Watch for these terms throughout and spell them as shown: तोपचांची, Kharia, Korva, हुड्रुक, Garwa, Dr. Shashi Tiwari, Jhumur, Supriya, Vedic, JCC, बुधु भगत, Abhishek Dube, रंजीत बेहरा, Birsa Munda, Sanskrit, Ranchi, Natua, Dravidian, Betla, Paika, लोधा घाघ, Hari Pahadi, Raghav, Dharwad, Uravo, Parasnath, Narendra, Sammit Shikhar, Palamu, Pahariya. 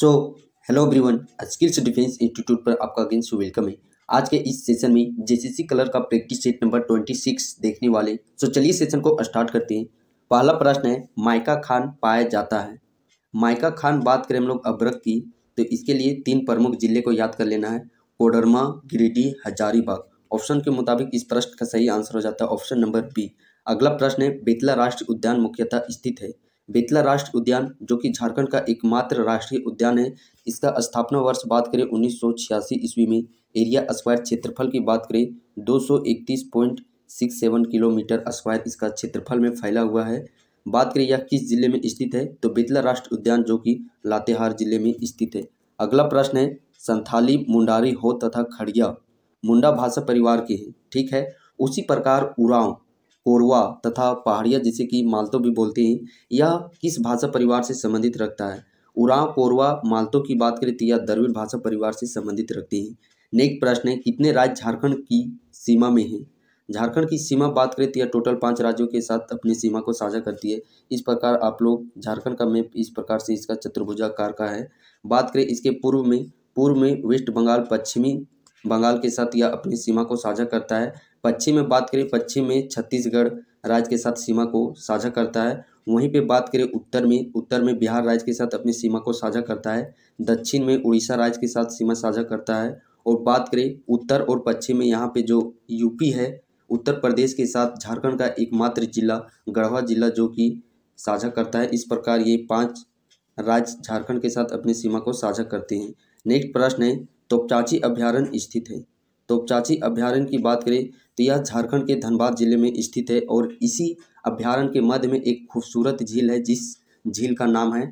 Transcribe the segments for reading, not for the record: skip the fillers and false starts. सो hello everyone, skills defence institute पर आपका again so welcome है। आज के इस सेशन में जेसीसी कलर का प्रैक्टिस सेट नंबर 26 देखने वाले। सो चलिए सेशन को स्टार्ट करते हैं। पहला प्रश्न है माइका खान पाया जाता है। माइका खान बात करें हम लोग अभ्रक की, तो इसके लिए तीन प्रमुख जिले को याद कर लेना है, कोडरमा, गिरिडीह, हजारीबाग। ऑप्शन के मुताबिक इस प्रश्न का सही आंसर हो जाता है ऑप्शन नंबर बी। अगला प्रश्न है बेतला राष्ट्रीय उद्यान मुख्यतः स्थित है। बेतला राष्ट्रीय उद्यान जो कि झारखंड का एकमात्र राष्ट्रीय उद्यान है, इसका स्थापना वर्ष बात करें 1986 ईस्वी में। एरिया स्क्वायर क्षेत्रफल की बात करें 231.67 किलोमीटर स्क्वायर इसका क्षेत्रफल में फैला हुआ है। बात करें यह किस जिले में स्थित है, तो बेतला राष्ट्रीय उद्यान जो कि लातेहार जिले में स्थित है। अगला प्रश्न है संथाली, मुंडारी, हो तथा खड़िया मुंडा भाषा परिवार के हैं, ठीक है। उसी प्रकार उराव, कोरवा तथा पहाड़िया जिसे कि माल्तो भी बोलते हैं, यह किस भाषा परिवार से संबंधित रखता है। उराव, कोरवा, माल्तो की बात करें तो यह द्रविड़ भाषा परिवार से संबंधित रखते हैं। नेक्स्ट प्रश्न है कितने राज्य झारखंड की सीमा में है। झारखंड की सीमा बात करें तो यह टोटल 5 राज्यों के साथ अपनी सीमा को साझा करती है। इस प्रकार आप लोग झारखंड का मैप इस प्रकार से इसका चतुर्भुजाकार का है। बात करें इसके पूर्व में वेस्ट बंगाल, पश्चिमी बंगाल के साथ यह अपनी सीमा को साझा करता है। पश्चिम में बात करें, पश्चिम में छत्तीसगढ़ राज्य के साथ सीमा को साझा करता है। वहीं पे बात करें उत्तर में बिहार राज्य के साथ अपनी सीमा को साझा करता है। दक्षिण में उड़ीसा राज्य के साथ सीमा साझा करता है। और बात करें उत्तर और पश्चिम में, यहाँ पे जो यूपी है, उत्तर प्रदेश के साथ झारखंड का एकमात्र जिला गढ़वा जिला जो कि साझा करता है। इस प्रकार ये 5 राज्य झारखंड के साथ अपनी सीमा को साझा करते हैं। नेक्स्ट प्रश्न है तोपचांची अभ्यारण्य स्थित है। तोपचांची अभ्यारण्य की बात करें तो यह झारखंड के धनबाद जिले में स्थित है और इसी अभ्यारण्य के मध्य में एक खूबसूरत झील है जिस झील का नाम है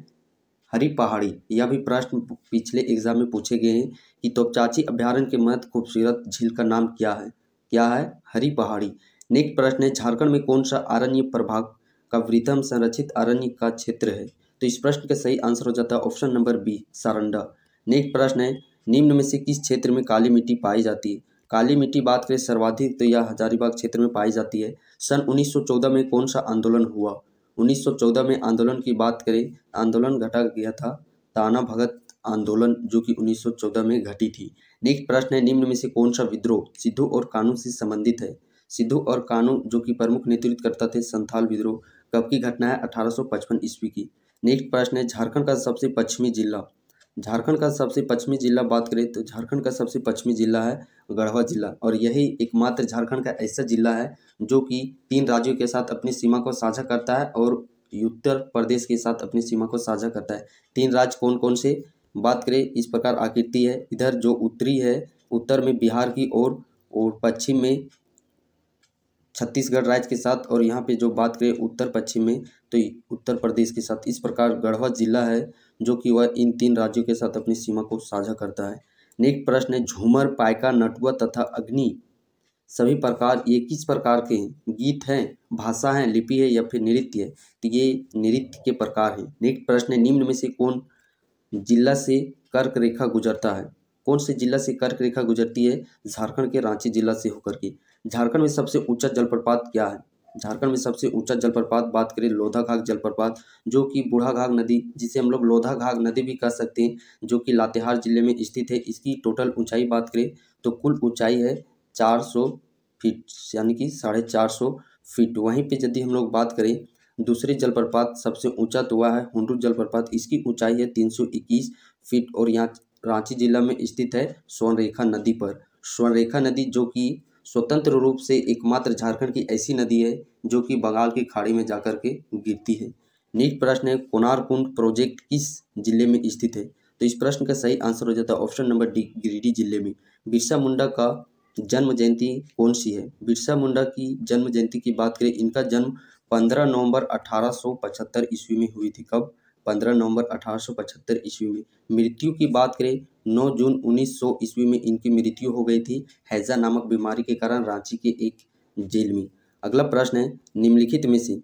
हरी पहाड़ी। यह भी प्रश्न पिछले एग्जाम में पूछे गए हैं कि तोपचांची अभ्यारण्य के मध्य खूबसूरत झील का नाम क्या है हरी पहाड़ी। नेक्स्ट प्रश्न है झारखंड में कौन सा अरण्य प्रभाग का वृहतम संरक्षित अरण्य का क्षेत्र है, तो इस प्रश्न का सही आंसर हो जाता है option number B Saranda. Next प्रश्न है निम्न में से किस क्षेत्र में काली मिट्टी पाई जाती है। काली मिट्टी बात करें सर्वाधिक तो यह हजारीबाग क्षेत्र में पाई जाती है। सन 1914 में कौन सा आंदोलन हुआ। 1914 में आंदोलन की बात करें, आंदोलन घटा गया था ताना भगत आंदोलन जो कि 1914 में घटी थी। नेक्स्ट प्रश्न है निम्न में से कौन सा विद्रोह सिद्धू और कानू से संबंधित है। सिद्धू और कानू जो कि प्रमुख नेतृत्व करता थे संथाल विद्रोह कब की घटना है, 1855 ईस्वी की। नेक्स्ट प्रश्न है झारखंड का सबसे पश्चिमी जिला। झारखंड का सबसे पश्चिमी जिला बात करें तो झारखंड का सबसे पश्चिमी जिला है गढ़वा जिला और यही एकमात्र झारखंड का ऐसा जिला है जो कि 3 राज्यों के साथ अपनी सीमा को साझा करता है और उत्तर प्रदेश के साथ अपनी सीमा को साझा करता है। 3 राज्य कौन कौन से बात करें, इस प्रकार आकृति है। इधर जो उत्तरी है, उत्तर में बिहार की और पश्चिम में छत्तीसगढ़ राज्य के साथ, और यहाँ पे जो बात करें उत्तर पश्चिम में तो उत्तर प्रदेश के साथ। इस प्रकार गढ़वा जिला है जो कि वह इन 3 राज्यों के साथ अपनी सीमा को साझा करता है। नेक्स्ट प्रश्न है झूमर, पाइका, नटुआ तथा अग्नि सभी प्रकार ये किस प्रकार के हैं। गीत हैं, भाषा है, लिपि है या फिर नृत्य है, तो ये नृत्य के प्रकार हैं। नेक्स्ट प्रश्न है निम्न में से कौन जिला से कर्क रेखा गुजरता है। कौन से जिला से कर्क रेखा गुजरती है, झारखंड के रांची जिला से होकर के। झारखंड में सबसे ऊंचा जलप्रपात क्या है। झारखंड में सबसे ऊंचा जलप्रपात बात करें लोधा घाघ जलप्रपात जो कि बूढ़ा घाघ नदी जिसे हम लोग लोधा घाघ नदी भी कह सकते हैं जो कि लातेहार जिले में स्थित है। इसकी टोटल ऊंचाई बात करें तो कुल ऊंचाई है 400 फीट यानी कि 450 फीट। वहीं पे यदि हम लोग बात करें दूसरे जलप्रपात सबसे ऊँचा तो वह है हुड्रुक जलप्रपात, इसकी ऊँचाई है 321 फीट और यहाँ रांची जिला में स्थित है स्वर्णरेखा नदी पर। स्वर्णरेखा नदी जो कि स्वतंत्र रूप से एकमात्र झारखंड की ऐसी नदी है जो कि बंगाल की खाड़ी में जाकर के गिरती है। नेक्स्ट प्रश्न है कोणार्कुंड प्रोजेक्ट किस जिले में स्थित है, तो इस प्रश्न का सही आंसर हो जाता है ऑप्शन नंबर डी गिरिडीह जिले में। बिरसा मुंडा का जन्म जयंती कौन सी है। बिरसा मुंडा की जन्म जयंती की बात करें, इनका जन्म 15 नवंबर 1875 ईस्वी में हुई थी। कब, 15 नवंबर 1875 ईस्वी में। मृत्यु की बात करें 9 जून 1900 ईस्वी में इनकी मृत्यु हो गई थी हैजा नामक बीमारी के कारण रांची के एक जेल में। अगला प्रश्न है निम्नलिखित में से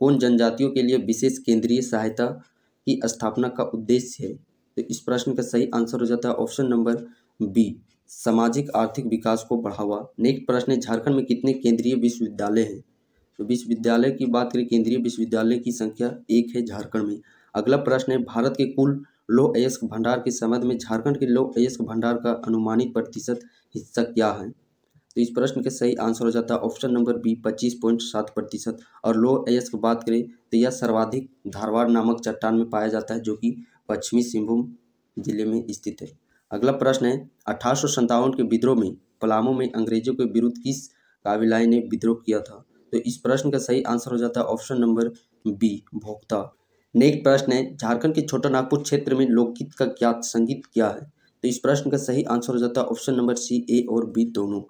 कौन जनजातियों के लिए विशेष केंद्रीय सहायता की स्थापना का उद्देश्य है, तो इस प्रश्न का सही आंसर हो जाता है ऑप्शन नंबर बी सामाजिक आर्थिक विकास को बढ़ावा। नेक्स्ट प्रश्न है झारखंड में कितने केंद्रीय विश्वविद्यालय हैं, तो विश्वविद्यालय की बात करें केंद्रीय विश्वविद्यालय की संख्या 1 है झारखंड में। अगला प्रश्न है भारत के कुल लौह अयस्क भंडार के संबंध में झारखंड के लौह अयस्क भंडार का अनुमानित प्रतिशत हिस्सा क्या है? तो इस प्रश्न का सही आंसर हो जाता है ऑप्शन नंबर बी 25.7%। और लौह अयस्क बात करें तो यह सर्वाधिक धारवाड़ नामक चट्टान में पाया जाता है जो कि पश्चिमी सिंहभूम जिले में स्थित है। अगला प्रश्न है 1857 के विद्रोह में पलामू में अंग्रेजों के विरुद्ध किस काबिलाई ने विद्रोह किया था? तो इस प्रश्न का सही आंसर हो जाता है option number B Bhokta. Next प्रश्न है झारखंड के छोटा नागपुर क्षेत्र में लोकगीत का ज्ञात संगीत क्या है? तो इस प्रश्न का सही आंसर हो जाता है ऑप्शन नंबर सी ए और बी दोनों।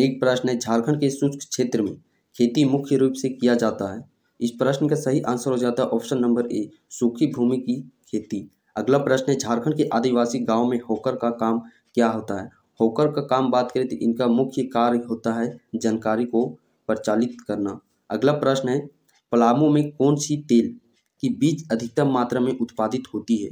नेक्स्ट प्रश्न है झारखंड के शुष्क क्षेत्र में खेती मुख्य रूप से किया जाता है। इस प्रश्न का सही आंसर हो जाता है ऑप्शन नंबर ए सूखी भूमि की खेती। अगला प्रश्न है झारखंड के आदिवासी गाँव में होकर का काम क्या होता है? होकर का काम बात करें तो इनका मुख्य कार्य होता है जानकारी को प्रचारित करना। अगला प्रश्न है पलामू में कौन सी तेल की बीज अधिकतम मात्रा में उत्पादित होती है?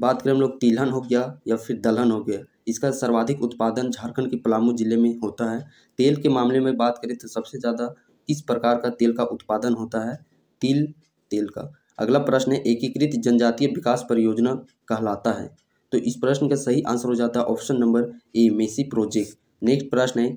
बात करें हम लोग तिलहन हो गया या फिर दलहन हो गया, इसका सर्वाधिक उत्पादन झारखंड के पलामू जिले में होता है। तेल के मामले में बात करें तो सबसे ज़्यादा किस प्रकार का तेल का उत्पादन होता है? तिल तेल का। अगला प्रश्न है एकीकृत जनजातीय विकास परियोजना कहलाता है? तो इस प्रश्न का सही आंसर हो जाता है ऑप्शन नंबर ए मेसी प्रोजेक्ट। नेक्स्ट प्रश्न है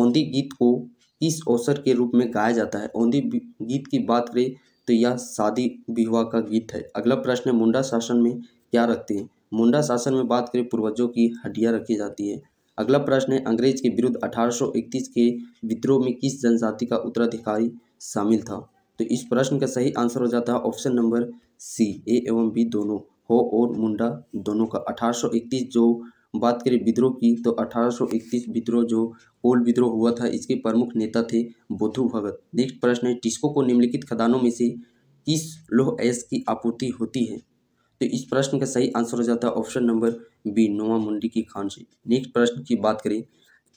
औंधी गीत को किस अवसर के रूप में गाया जाता है? औंधी गीत की बात करें तो यह शादी विवाह का गीत है। अगला प्रश्न है मुंडा शासन में क्या रखते हैं? मुंडा शासन में बात करें पूर्वजों की हड्डियाँ रखी जाती है। अगला प्रश्न है अंग्रेज के विरुद्ध 1831 के विद्रोह में किस जनजाति का उत्तराधिकारी शामिल था? तो इस प्रश्न का सही आंसर हो जाता है ऑप्शन नंबर सी ए एवं बी दोनों, हो और मुंडा दोनों का। 1831 जो बात करें विद्रोह की तो 1831 विद्रोह जो कोल विद्रोह हुआ था इसके प्रमुख नेता थे बुधु भगत। नेक्स्ट प्रश्न है टिस्को को निम्नलिखित खदानों में से किस लौह अयस्क की आपूर्ति होती है? तो इस प्रश्न का सही आंसर हो जाता है ऑप्शन नंबर बी नोवा मुंडी की खान से। नेक्स्ट प्रश्न की बात करें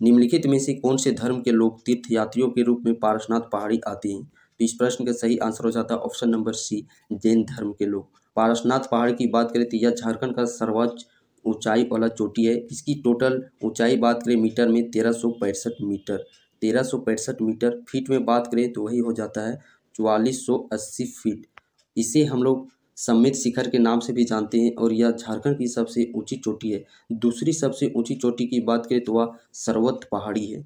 निम्नलिखित में से कौन से धर्म के लोग तीर्थयात्रियों के रूप में पारसनाथ पहाड़ी आते हैं? तो इस प्रश्न का सही आंसर हो जाता है ऑप्शन नंबर सी जैन धर्म के लोग। पारसनाथ पहाड़ की बात करें तो यह झारखंड का सर्वोच्च ऊंचाई वाला चोटी है। इसकी टोटल ऊंचाई बात करें मीटर में 1365 मीटर, 1365 मीटर। फीट में बात करें तो वही हो जाता है 4480 फीट। इसे हम लोग सम्मित शिखर के नाम से भी जानते हैं और यह झारखंड की सबसे ऊंची चोटी है। दूसरी सबसे ऊंची चोटी की बात करें तो वह सर्वत पहाड़ी है।